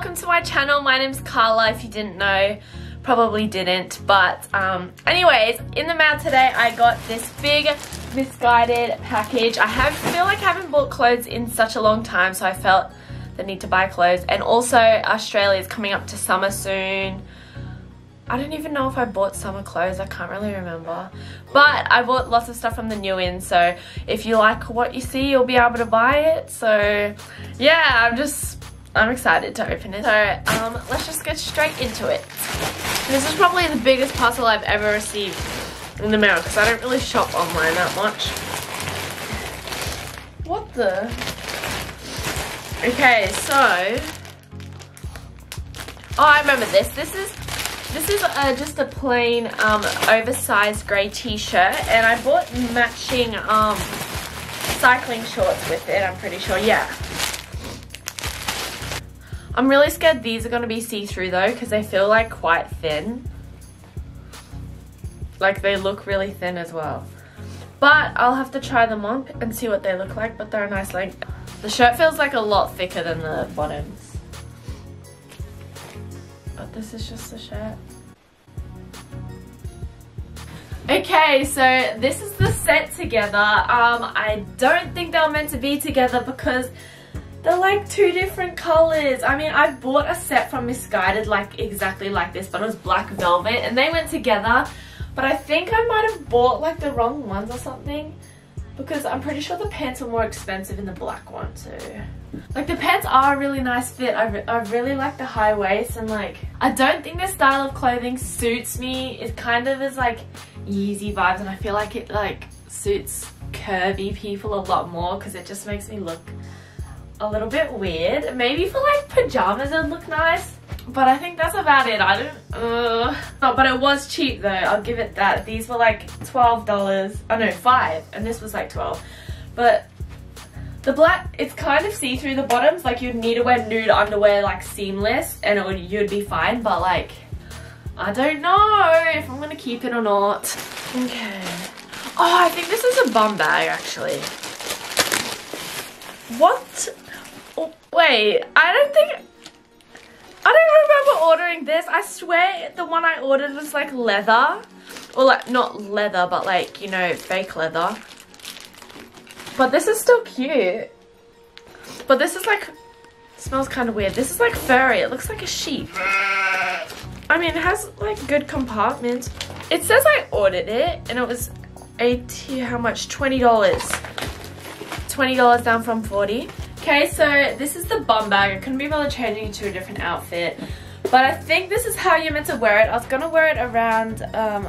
welcome to my channel. My name's Carla, if you didn't know. Probably didn't, but anyways, in the mail today I got this big Missguided package. I feel like I haven't bought clothes in such a long time, so I felt the need to buy clothes. And also Australia is coming up to summer soon. I don't even know if I bought summer clothes, I can't really remember. But I bought lots of stuff from the New In, so if you like what you see, you'll be able to buy it. So yeah, I'm excited to open it. So let's just get straight into it. This is probably the biggest parcel I've ever received in the mail, because I don't really shop online that much. What the? Okay, so... oh, I remember this. This is just a plain oversized grey t-shirt, and I bought matching cycling shorts with it, I'm pretty sure, yeah. I'm really scared these are going to be see-through though, because they feel like quite thin. Like they look really thin as well. But I'll have to try them on and see what they look like, but they're a nice length. The shirt feels like a lot thicker than the bottoms. But this is just the shirt. Okay, so this is the set together. I don't think they were meant to be together because they're like two different colors. I mean, I bought a set from Missguided like exactly like this, but it was black velvet and they went together. But I think I might have bought like the wrong ones or something, because I'm pretty sure the pants are more expensive in the black one too. Like the pants are a really nice fit. I really like the high waist, and like I don't think this style of clothing suits me. It kind of is like Yeezy vibes, and I feel like it like suits curvy people a lot more, because it just makes me look a little bit weird. Maybe for like pajamas it'd look nice, but I think that's about it. I don't oh, but it was cheap though, I'll give it that. These were like $12. Oh no, $5, and this was like $12. But the black, it's kind of see-through the bottoms, like you'd need to wear nude underwear like seamless and it would, you'd be fine, but like, I don't know if I'm gonna keep it or not. Okay. Oh, I think this is a bum bag actually. What? Oh, wait, I don't remember ordering this. I swear the one I ordered was like leather. Or like, not leather, but like, you know, fake leather. But this is still cute. But this is like, smells kind of weird. This is like furry. It looks like a sheep. I mean, it has like good compartments. It says I ordered it and it was $20. $20 down from $40. Okay, so this is the bum bag. I couldn't be bothered changing it to a different outfit. But I think this is how you're meant to wear it. I was gonna wear it around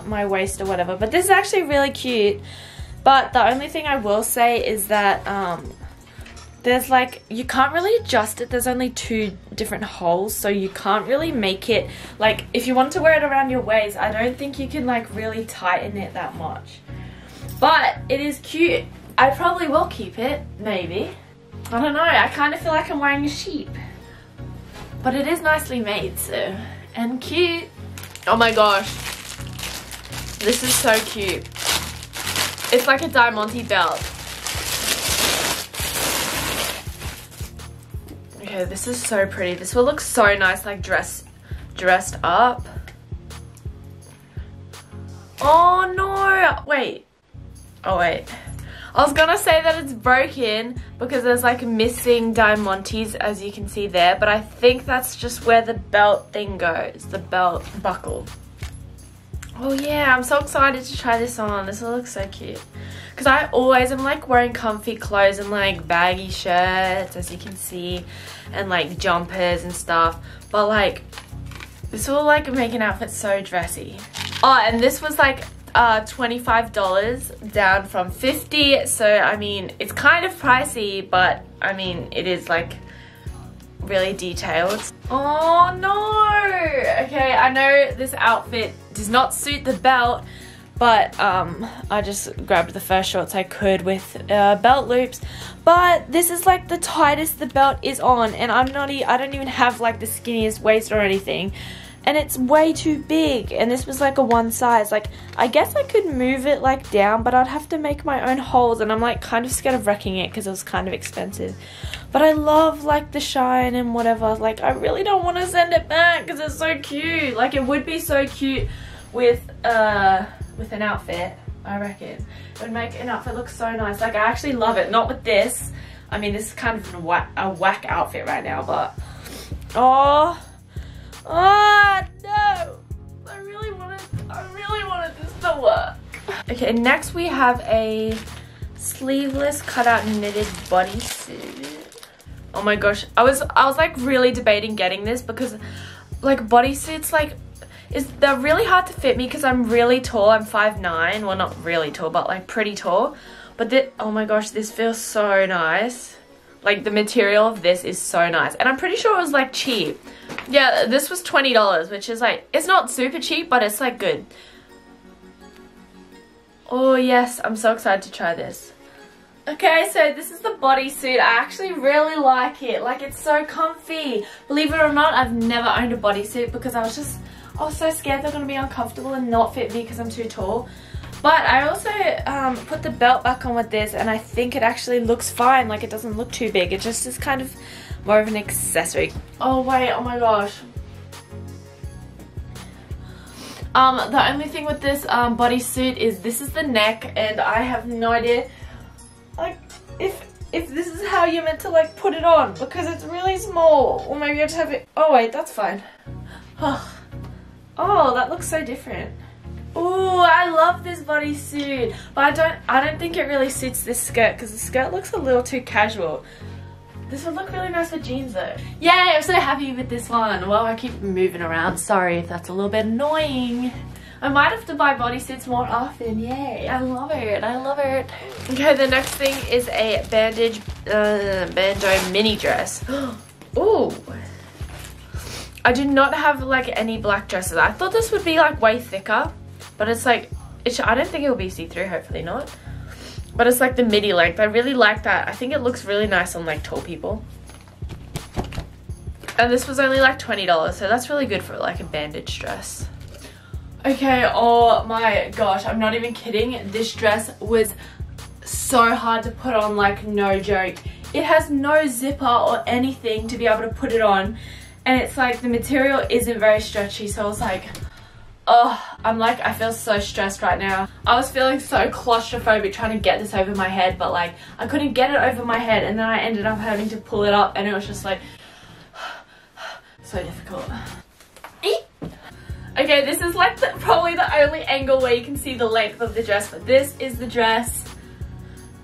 my waist or whatever. But this is actually really cute. But the only thing I will say is that there's like, you can't really adjust it. There's only two different holes, so you can't really make it, like if you want to wear it around your waist, I don't think you can like really tighten it that much. But it is cute. I probably will keep it, maybe. I don't know, I kind of feel like I'm wearing a sheep. But it is nicely made, so, and cute. Oh my gosh, this is so cute. It's like a Diamante belt. Okay, this is so pretty. This will look so nice, like dressed up. Oh no, wait. Oh wait. I was gonna say that it's broken because there's like missing Diamantes, as you can see there, but I think that's just where the belt thing goes, the belt buckle. Oh yeah, I'm so excited to try this on. This will look so cute. Because I always am like wearing comfy clothes and like baggy shirts, as you can see, and like jumpers and stuff. But like, this will like make an outfit so dressy. Oh, and this was like $25 down from $50. So I mean, it's kind of pricey, but I mean, it is like really detailed. Oh no! Okay, I know this outfit does not suit the belt, but I just grabbed the first shorts I could with belt loops. But this is like the tightest the belt is on, and I don't even have like the skinniest waist or anything, and it's way too big. And this was like a one size. Like I guess I could move it like down, but I'd have to make my own holes, and I'm like kind of scared of wrecking it because it was kind of expensive. But I love like the shine and whatever. Like I really don't want to send it back because it's so cute. Like it would be so cute with an outfit, I reckon. It would make an outfit look so nice. Like I actually love it. Not with this. I mean, this is kind of a whack outfit right now, but oh no! I really wanted this to work. Okay, next we have a sleeveless cutout knitted bodysuit. Oh my gosh, I was like really debating getting this because like bodysuits they're really hard to fit me because I'm really tall. I'm 5'9", well not really tall, but like pretty tall. But oh my gosh, this feels so nice. Like the material of this is so nice, and I'm pretty sure it was like cheap. Yeah, this was $20, which is like, it's not super cheap, but it's like good. Oh yes, I'm so excited to try this. Okay, so this is the bodysuit. I actually really like it. Like it's so comfy. Believe it or not, I've never owned a bodysuit because I was so scared they're gonna be uncomfortable and not fit me because I'm too tall. But I also put the belt back on with this, and I think it actually looks fine. Like it doesn't look too big. It just is kind of more of an accessory. Oh wait, oh my gosh. The only thing with this bodysuit is this is the neck, and I have no idea like if this is how you're meant to like put it on because it's really small. Or maybe I just have it. Oh wait, that's fine. Oh, that looks so different. Ooh, I love this bodysuit, but I don't think it really suits this skirt because the skirt looks a little too casual. This would look really nice for jeans though. Yay, I'm so happy with this one. Well, I keep moving around. Sorry if that's a little bit annoying. I might have to buy bodysuits more often. Yay, I love it. I love it. Okay, the next thing is a bandeau mini dress. Ooh. I do not have like any black dresses. I thought this would be like way thicker, but it's like, I don't think it will be see-through, hopefully not. But it's like the midi length. I really like that. I think it looks really nice on like tall people. And this was only like $20, so that's really good for like a bandage dress. Okay, oh my gosh, I'm not even kidding. This dress was so hard to put on, like no joke. It has no zipper or anything to be able to put it on. And it's like the material isn't very stretchy, so I was like, oh, I feel so stressed right now. I was feeling so claustrophobic trying to get this over my head, but like I couldn't get it over my head, and then I ended up having to pull it up, and it was just like so difficult. Okay, this is like probably the only angle where you can see the length of the dress, but this is the dress.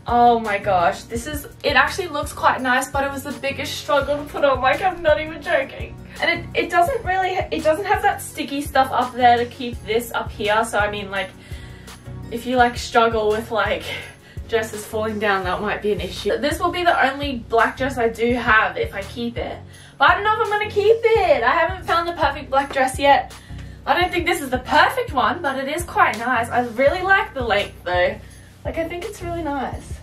Oh my gosh, it actually looks quite nice, but it was the biggest struggle to put on, like I'm not even joking. And it doesn't really, it doesn't have that sticky stuff up there to keep this up here, so I mean like, if you like struggle with like dresses falling down, that might be an issue. This will be the only black dress I do have if I keep it. But I don't know if I'm gonna keep it! I haven't found the perfect black dress yet. I don't think this is the perfect one, but it is quite nice. I really like the length though. Like I think it's really nice.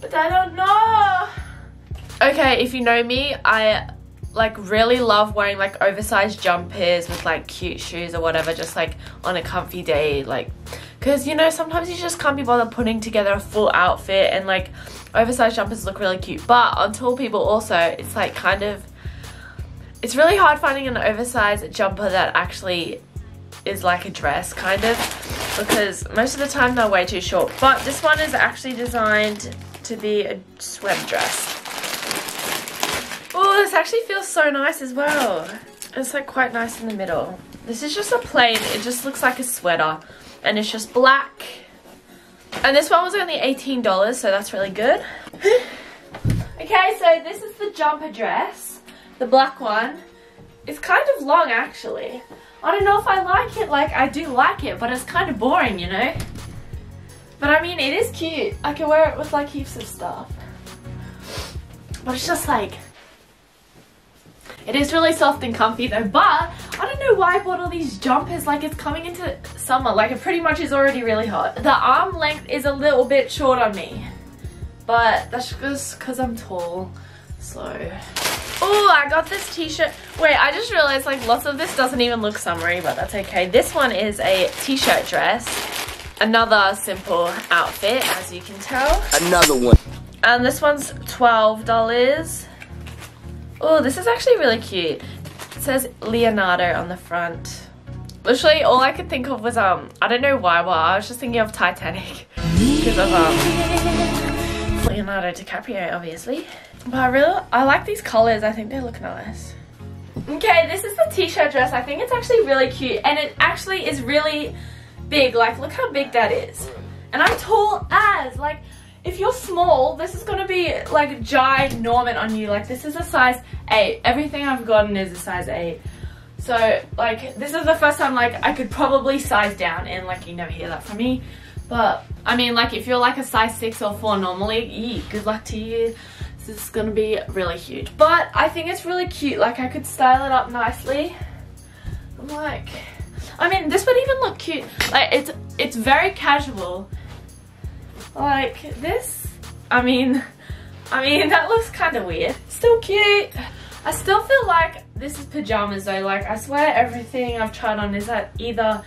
But I don't know. Okay, if you know me, I like really love wearing like oversized jumpers with like cute shoes or whatever, just like on a comfy day, like because you know sometimes you just can't be bothered putting together a full outfit, and like oversized jumpers look really cute. But on tall people also, it's like kind of, it's really hard finding an oversized jumper that actually is like a dress kind of, because most of the time they're way too short. But this one is actually designed to be a swim dress. Oh, this actually feels so nice as well. It's like quite nice in the middle. This is just a plain, it just looks like a sweater, and it's just black. And this one was only $18, so that's really good. Okay, so this is the jumper dress, the black one. It's kind of long actually. I don't know if I like it. Like I do like it, but it's kind of boring, you know? But I mean, it is cute. I can wear it with like heaps of stuff. But it's just like, it is really soft and comfy though, but I don't know why I bought all these jumpers. Like it's coming into summer, like it pretty much is already really hot. The arm length is a little bit short on me, but that's just because I'm tall, so. Oh, I got this t-shirt. Wait, I just realized like lots of this doesn't even look summery, but that's okay. This one is a t-shirt dress. Another simple outfit, as you can tell. Another one. And this one's $12. Oh, this is actually really cute. It says Leonardo on the front. Literally, all I could think of was, I don't know why, but I was just thinking of Titanic. Because of, Leonardo DiCaprio, obviously. But I like these colours. I think they look nice. Okay, this is the t-shirt dress. I think it's actually really cute. And it actually is really big. Like, look how big that is. And I'm tall as, like, if you're small, this is going to be, like, ginormous on you. Like, this is a size 8. Everything I've gotten is a size 8. So, like, this is the first time, like, I could probably size down. And, like, you never hear that from me. But, I mean, like, if you're, like, a size 6 or 4 normally, good luck to you. This is going to be really huge. But I think it's really cute. Like, I could style it up nicely. I'm like... I mean, this would even look cute. Like, it's very casual. Like this, I mean that looks kind of weird. Still cute. I still feel like this is pajamas though. Like, I swear everything I've tried on is like either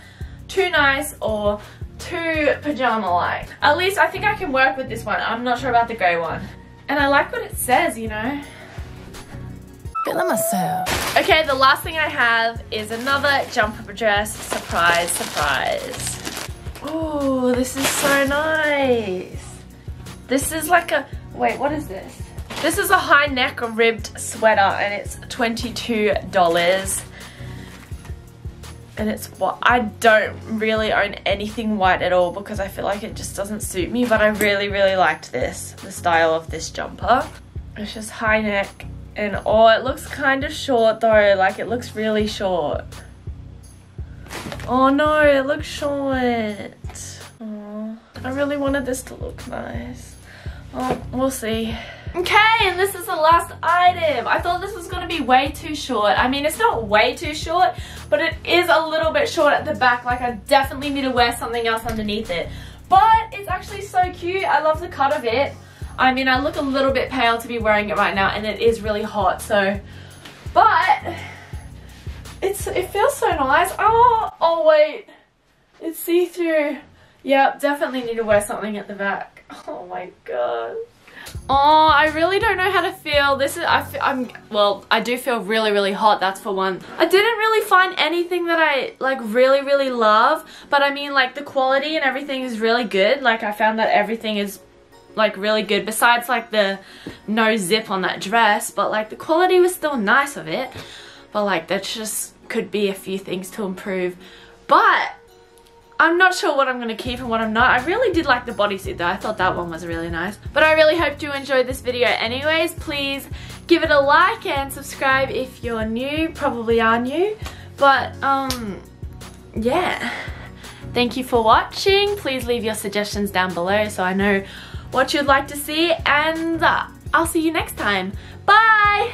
too nice or too pajama-like. At least I think I can work with this one. I'm not sure about the grey one. And I like what it says, you know. Feeling myself. Okay, the last thing I have is another jumper dress. Surprise, surprise. Oh, this is so nice. This is like a, wait, what is this? This is a high neck ribbed sweater and it's $22. And it's what, I don't really own anything white at all because I feel like it just doesn't suit me, but I really, really liked this, the style of this jumper. It's just high neck and oh, it looks kind of short though, like it looks really short. Oh no, it looks short. Aww. I really wanted this to look nice. Oh, we'll see. Okay, and this is the last item. I thought this was going to be way too short. I mean, it's not way too short, but it is a little bit short at the back. Like, I definitely need to wear something else underneath it. But it's actually so cute. I love the cut of it. I mean, I look a little bit pale to be wearing it right now, and it is really hot, so... But... It feels so nice. Oh wait, it's see-through. Yep, definitely need to wear something at the back. Oh my god. Oh, I really don't know how to feel. This is, I do feel really, really hot, that's for one. I didn't really find anything that I, like, really, really love. But I mean, like, the quality and everything is really good. Like, I found that everything is, like, really good. Besides, like, the no zip on that dress. But, like, the quality was still nice of it. But, like, that just could be a few things to improve. But I'm not sure what I'm going to keep and what I'm not. I really did like the bodysuit, though. I thought that one was really nice. But I really hope you enjoyed this video anyways. Please give it a like and subscribe if you're new. Probably are new. But, yeah. Thank you for watching. Please leave your suggestions down below so I know what you'd like to see. And I'll see you next time. Bye!